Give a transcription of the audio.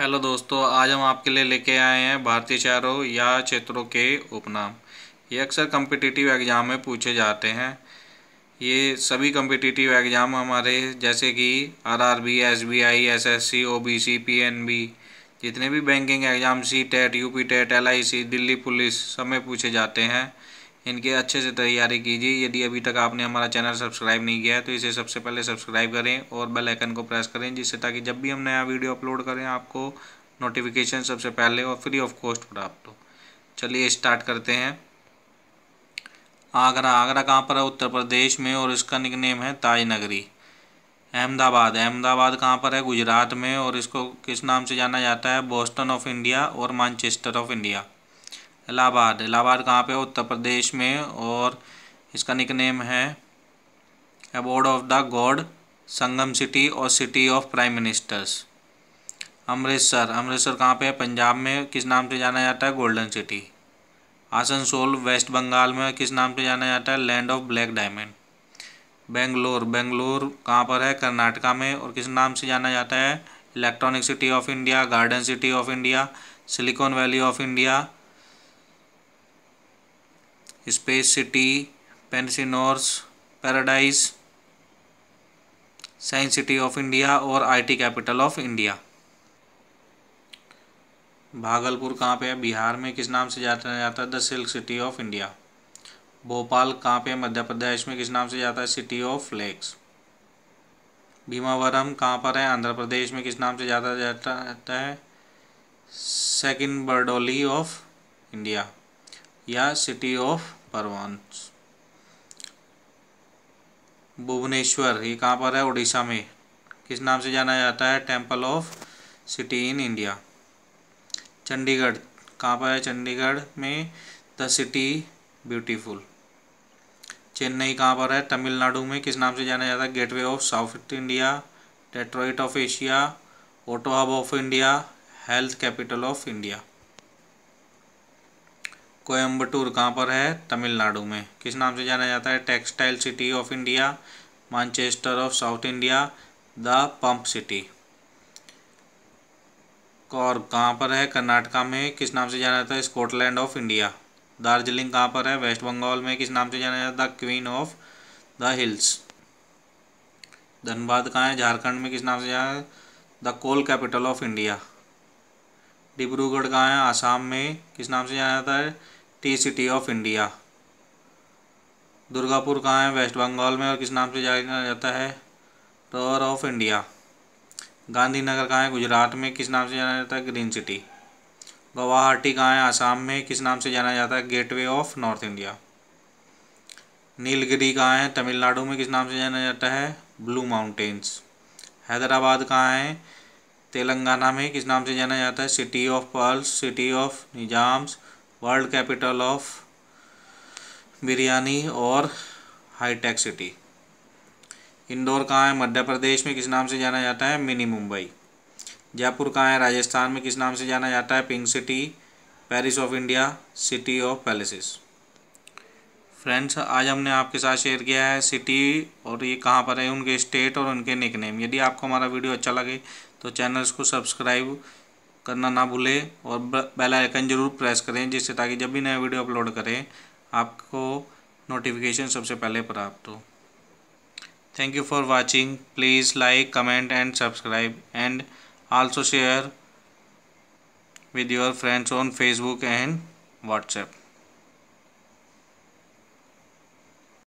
Hello दोस्तों, आज हम आपके लिए लेके आए हैं भारतीय शहरों या क्षेत्रों के उपनाम। ये अक्सर कम्पिटिटिव एग्ज़ाम में पूछे जाते हैं। ये सभी कम्पिटिटिव एग्ज़ाम हमारे जैसे कि RRB, SBI, SSC, OBC, PNB, जितने भी banking exam, CTET, UPTET, LIC, Delhi police सब में पूछे जाते हैं। इनके अच्छे से तैयारी कीजिए। यदि अभी तक आपने हमारा चैनल सब्सक्राइब नहीं किया है तो इसे सबसे पहले सब्सक्राइब करें और बेल आइकन को प्रेस करें, जिससे ताकि जब भी हम नया वीडियो अपलोड करें आपको नोटिफिकेशन सबसे पहले और फ्री ऑफ कॉस्ट प्राप्त हो। चलिए स्टार्ट करते हैं। आगरा कहाँ पर है? उत्तर प्रदेश में, और इसका निकनेम है ताज नगरी। अहमदाबाद कहाँ पर है? गुजरात में, और इसको किस नाम से जाना जाता है? बोस्टन ऑफ इंडिया और मैनचेस्टर ऑफ इंडिया। इलाहाबाद कहाँ पे? उत्तर प्रदेश में, और इसका निकनेम है abode of the god, Sangam city और city of prime ministers. Amritsar कहाँ पे है? पंजाब में, किस नाम से जाना जाता है? Golden city. Asansol waste Bengal में, किस नाम से जाना जाता है? Land of black diamond. Bangalore कहाँ पर है? कर्नाटका में, और किस नाम से जाना जाता है? Electronic city of India, garden city of India, silicon valley of India, space city, pensioners paradise, science city of India और IT capital of India. Bhagalpur कहाँ पे है? बिहार में, किस नाम से जाना जाता है? The silk city of India. Bhopal कहाँ पे है? मध्य प्रदेश में, किस नाम से जाता है? City of lakes. भीमावरम कहाँ पर है? आंध्र प्रदेश में, किस नाम से जाता है? सेकंड बर्डोली ऑफ इंडिया या सिटी ऑफ परवान्स। भुवनेश्वर ये कहाँ पर है? उड़ीसा में, किस नाम से जाना जाता है? Temple of city in India. Chandigarh कहाँ पर है? चंडीगढ़ में, द सिटी ब्यूटीफुल। चेन्नई कहाँ पर है? तमिलनाडु में, किस नाम से जाना जाता है? Gateway of south India, Detroit of Asia, auto hub of India, health capital of India. Coimbatore कहाँ पर है? तमिलनाडु में, किस नाम से जाना जाता है? Textile city of India, Manchester of south India, the pump city. Coorg कहाँ पर है? कर्नाटका में, किस नाम से जाना जाता है? Scotland of India. दार्जिलिंग कहाँ पर है? वेस्ट बंगाल में, किस नाम से जाना जाता है? The queen of the hills. Dhanbad कहाँ है? झारखंड में, किस नाम से जाना है? The coal capital of India. Dibrugarh कहाँ है? आसाम में, किस नाम से जाना जाता है? Tea city of India. Durgapur कहाँ है? वेस्ट बंगाल में, और किस नाम से जाना जाता है? Roar of India. गांधीनगर कहाँ है? गुजरात में, किस नाम से जाना जाता है? Green city. गुवाहाटी कहाँ है? आसाम में, किस नाम से जाना जाता है? Gateway of north India. Nilgiri कहाँ है? तमिलनाडु में, किस नाम से जाना जाता है? Blue mountains. हैदराबाद कहाँ है? तेलंगाना में, किस नाम से जाना जाता है? City of pearls, city of Nizams, world capital of biryani और हाईटेक सिटी। इंदौर कहाँ है? मध्य प्रदेश में, किस नाम से जाना जाता है? मिनी मुंबई। जयपुर कहाँ है? राजस्थान में, किस नाम से जाना जाता है? Pink city, Paris of India, city of palaces. Friends, आज हमने आपके साथ शेयर किया है सिटी और ये कहाँ पर है, उनके स्टेट और उनके निकनेम। यदि आपको हमारा वीडियो अच्छा लगे तो चैनल्स को सब्सक्राइब करना ना भूलें और बेल आइकन जरूर प्रेस करें, जिससे ताकि जब भी नया वीडियो अपलोड करें आपको नोटिफिकेशन सबसे पहले प्राप्त हो। Thank you for watching. Please like, comment and subscribe and also share with your friends on Facebook and WhatsApp.